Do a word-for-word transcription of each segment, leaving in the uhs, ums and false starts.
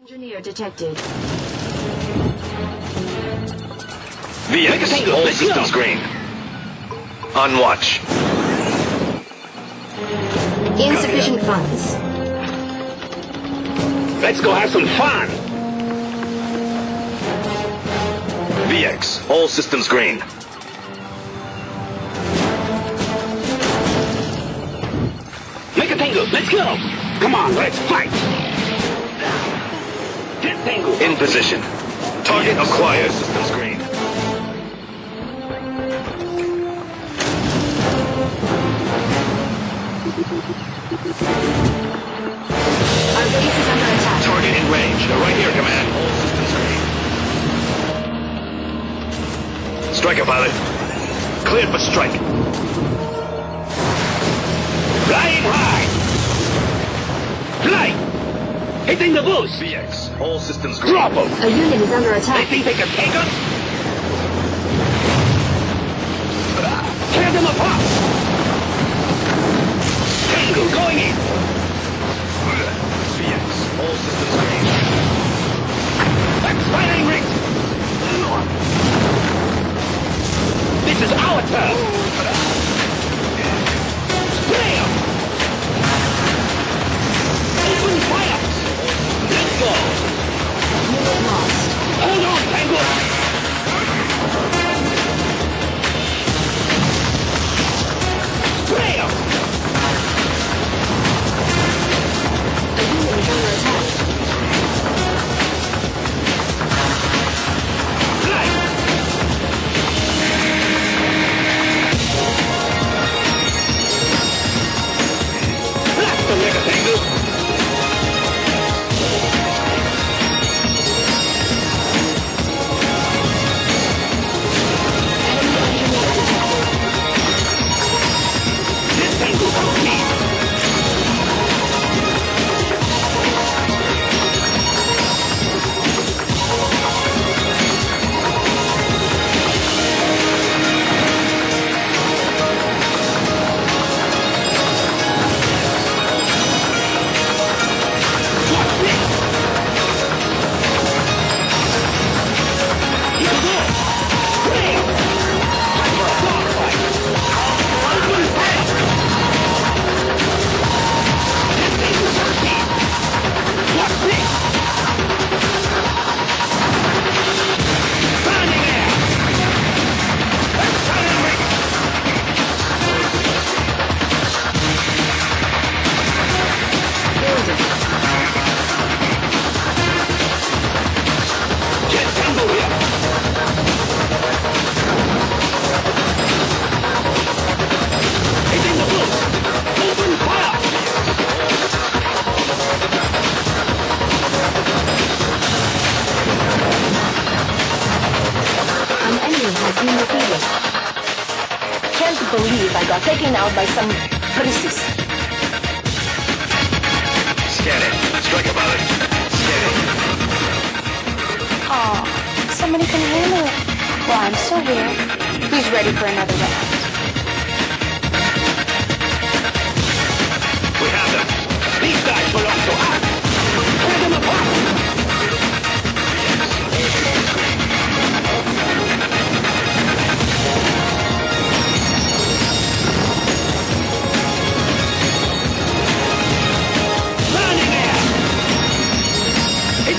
Engineer detected. V X, all systems green. On watch. Insufficient funds. Let's go have some fun! V X, all systems green. Make a tango, let's go! Come on, let's fight! Get tango! In position. Target acquired. Systems green. Our base is under attack. Target in range. They're right here, command. All systems green. Striker pilot. Cleared for strike. Flying high. Fly. Hitting the boost. V X. All systems green. Drop them. A unit is under attack. They think they can take us? Tear them apart. Going in! V X, all systems green. Expiring rigs! This is our turn! Play up! Open fire! Let's go! You're lost. Hold on, Tango! Play up! Taken out by some police. Scan it. Strike about it. Scan it. Aw, oh, somebody can handle it. Well, I'm still here. He's ready for another round. We have them. These guys belong to us. Tear them apart.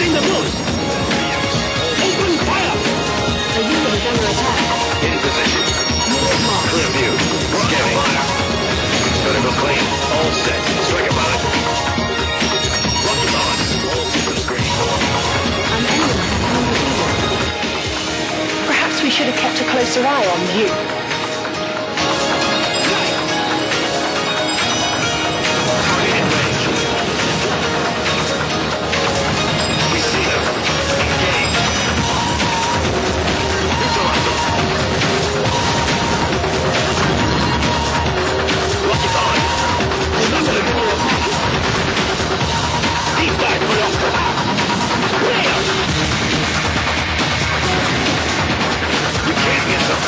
The boost! Open fire! The unit is under attack. In position. Clear view. Scanning. Vertical clean. All set. Strike about it. Rocket launch. All systems green. I'm ending. Perhaps we should have kept a closer eye on you. You can't get them.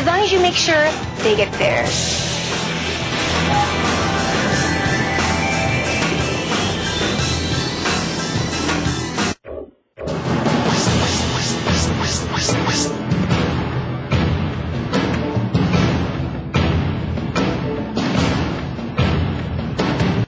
as long as you make sure they get theirs.